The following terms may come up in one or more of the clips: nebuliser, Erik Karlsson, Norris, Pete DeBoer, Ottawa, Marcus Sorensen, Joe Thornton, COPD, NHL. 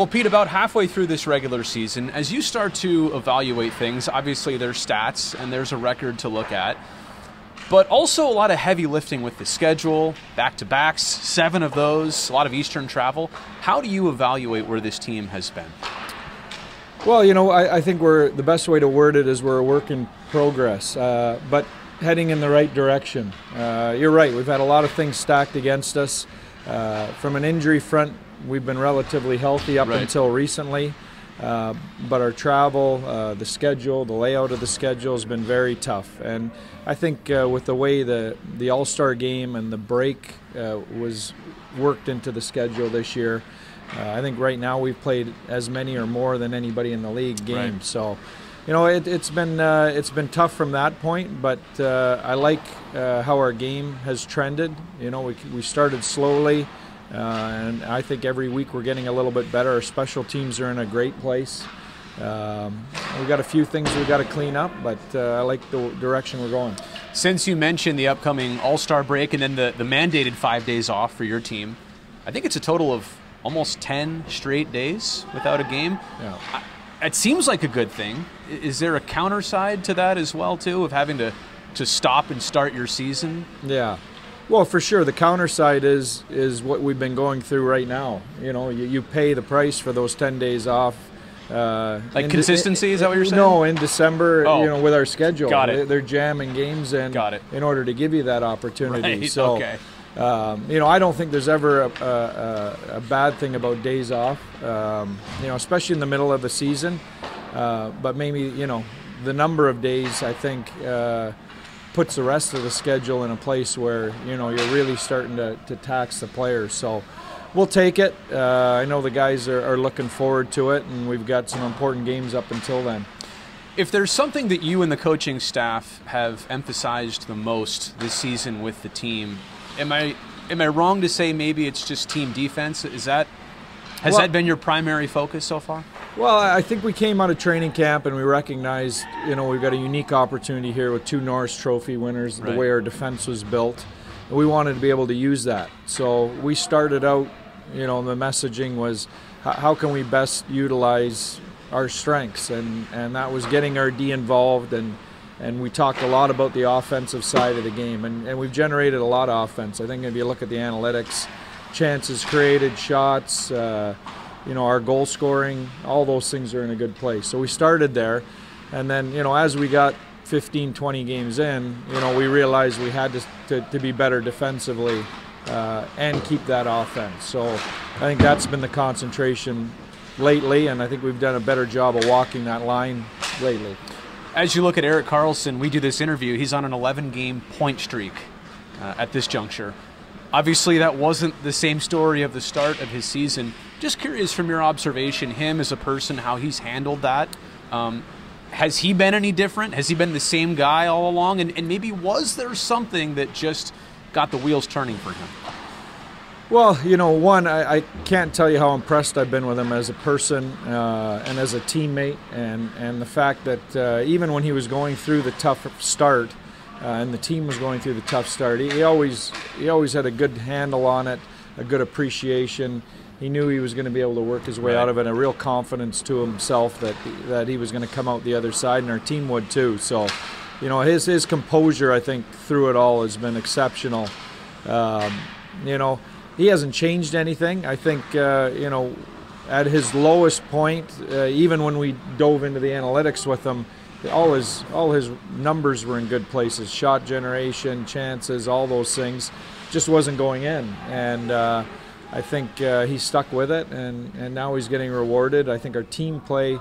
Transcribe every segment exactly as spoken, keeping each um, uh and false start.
Well, Pete, about halfway through this regular season, as you start to evaluate things, obviously there's stats and there's a record to look at, but also a lot of heavy lifting with the schedule, back-to-backs, seven of those, a lot of Eastern travel. How do you evaluate where this team has been? Well, you know, I, I think we're, the best way to word it is we're a work in progress, uh, but heading in the right direction. Uh, you're right, we've had a lot of things stacked against us. Uh, from an injury front, we've been relatively healthy up right. until recently, uh, but our travel, uh, the schedule, the layout of the schedule has been very tough. And I think uh, with the way the, the All-Star game and the break uh, was worked into the schedule this year, uh, I think right now we've played as many or more than anybody in the league games. Right. So, you know, it, it's been uh, it's been tough from that point, but uh, I like uh, how our game has trended. You know, we, we started slowly. Uh, and I think every week we're getting a little bit better. Our special teams are in a great place. Um, we've got a few things we've got to clean up, but uh, I like the direction we're going. Since you mentioned the upcoming All-Star break and then the, the mandated five days off for your team, I think it's a total of almost ten straight days without a game. Yeah. I, it seems like a good thing. Is there a counter side to that as well, too, of having to, to stop and start your season? Yeah. Well, for sure, the counter side is is what we've been going through right now. You know, you, you pay the price for those ten days off. Uh, like consistency, is that what you're saying? No, in December, oh. you know, with our schedule, Got it. they're jamming games in Got it. in order to give you that opportunity. Right. So, okay. um, you know, I don't think there's ever a, a, a bad thing about days off. Um, you know, especially in the middle of the season. Uh, but maybe you know, the number of days, I think. Uh, puts the rest of the schedule in a place where, you know, you're really starting to, to tax the players. So we'll take it. Uh, I know the guys are, are looking forward to it, and we've got some important games up until then. If there's something that you and the coaching staff have emphasized the most this season with the team, am I, am I wrong to say maybe it's just team defense? Is that, has well, that been your primary focus so far? Well, I think we came out of training camp and we recognized, you know, we've got a unique opportunity here with two Norris Trophy winners, right. the way our defense was built. We wanted to be able to use that. So we started out, you know, the messaging was how can we best utilize our strengths? And, and that was getting our D involved. And, and we talked a lot about the offensive side of the game. And, and we've generated a lot of offense. I think if you look at the analytics, chances created, shots, uh, you know, our goal scoring, all those things are in a good place. So we started there, and then, you know, as we got fifteen, twenty games in, you know, we realized we had to, to, to be better defensively uh, and keep that offense. So I think that's been the concentration lately, and I think we've done a better job of walking that line lately. As you look at Erik Karlsson, we do this interview, he's on an eleven game point streak uh, at this juncture. Obviously, that wasn't the same story of the start of his season. Just curious from your observation, him as a person, how he's handled that. Um, has he been any different? Has he been the same guy all along? And, and maybe was there something that just got the wheels turning for him? Well, you know, one, I, I can't tell you how impressed I've been with him as a person uh, and as a teammate. And, and the fact that uh, even when he was going through the tough start uh, and the team was going through the tough start, he, he, always, he always had a good handle on it, a good appreciation. He knew he was going to be able to work his way right. out of it, a real confidence to himself that that he was going to come out the other side, and our team would too. So, you know, his his composure, I think, through it all has been exceptional. Um, you know, he hasn't changed anything. I think, uh, you know, at his lowest point, uh, even when we dove into the analytics with him, all his, all his numbers were in good places, shot generation, chances, all those things, just wasn't going in. And uh, I think uh, he stuck with it, and, and now he's getting rewarded. I think our team play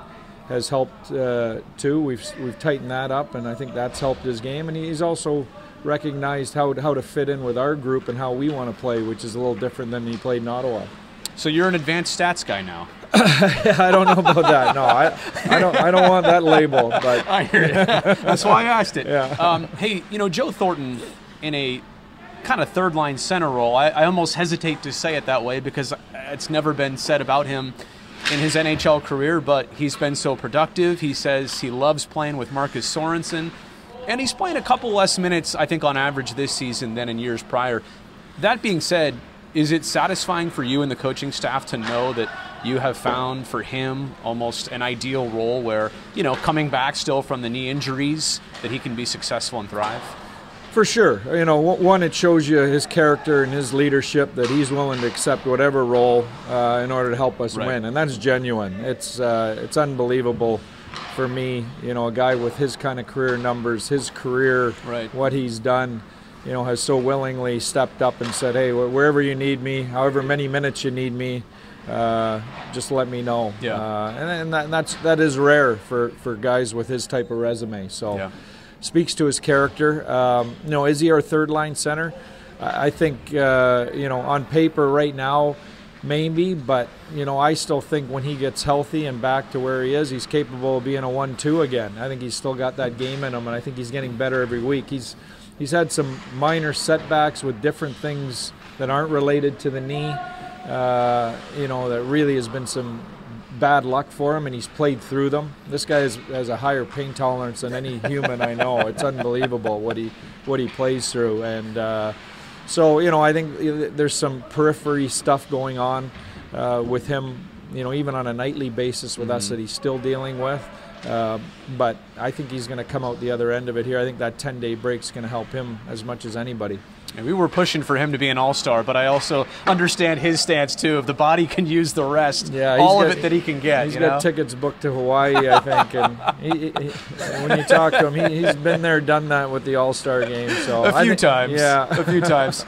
has helped uh, too. We've, we've tightened that up, and I think that's helped his game. And he's also recognized how, how to fit in with our group and how we want to play, which is a little different than he played in Ottawa. So you're an advanced stats guy now. I don't know about that. No, I, I don't. I don't want that label. But I hear you. That's why I asked it. Yeah. Um, hey, you know, Joe Thornton in a kind of third line center role. I, I almost hesitate to say it that way because it's never been said about him in his N H L career, but he's been so productive. He says he loves playing with Marcus Sorensen, and he's playing a couple less minutes, I think, on average this season than in years prior. That being said, is it satisfying for you and the coaching staff to know that you have found for him almost an ideal role where, you know, coming back still from the knee injuries, that he can be successful and thrive? For sure. You know, one, it shows you his character and his leadership, that he's willing to accept whatever role uh, in order to help us right. win. And that's genuine. It's, uh, it's unbelievable for me, you know, a guy with his kind of career numbers, his career, right. what he's done, you know, has so willingly stepped up and said, hey, wherever you need me, however many minutes you need me, uh, just let me know. Yeah. Uh, and and that, that's, that is rare for, for guys with his type of resume. So yeah. speaks to his character. Um, you know, is he our third line center? I think, uh, you know, on paper right now, maybe, but, you know, I still think when he gets healthy and back to where he is, he's capable of being a one two again. I think he's still got that game in him, and I think he's getting better every week. He's he's had some minor setbacks with different things that aren't related to the knee. Uh, you know, that really has been some bad luck for him, and he's played through them. This guy has, has a higher pain tolerance than any human I know. It's unbelievable what he what he plays through, and. Uh, So, you know, I think there's some periphery stuff going on uh, with him, you know, even on a nightly basis with mm-hmm. us that he's still dealing with. Uh, but I think he's going to come out the other end of it here. I think that ten-day break's going to help him as much as anybody. And we were pushing for him to be an all-star, but I also understand his stance, too. If the body can use the rest, yeah, all got, of it that he can get. He's you got know? tickets booked to Hawaii, I think. And he, he, when you talk to him, he, he's been there, done that with the all-star game. So a few I think, times. Yeah. A few times.